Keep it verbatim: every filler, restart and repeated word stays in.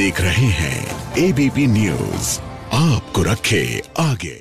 देख रहे हैं एबीपी न्यूज, आपको रखे आगे।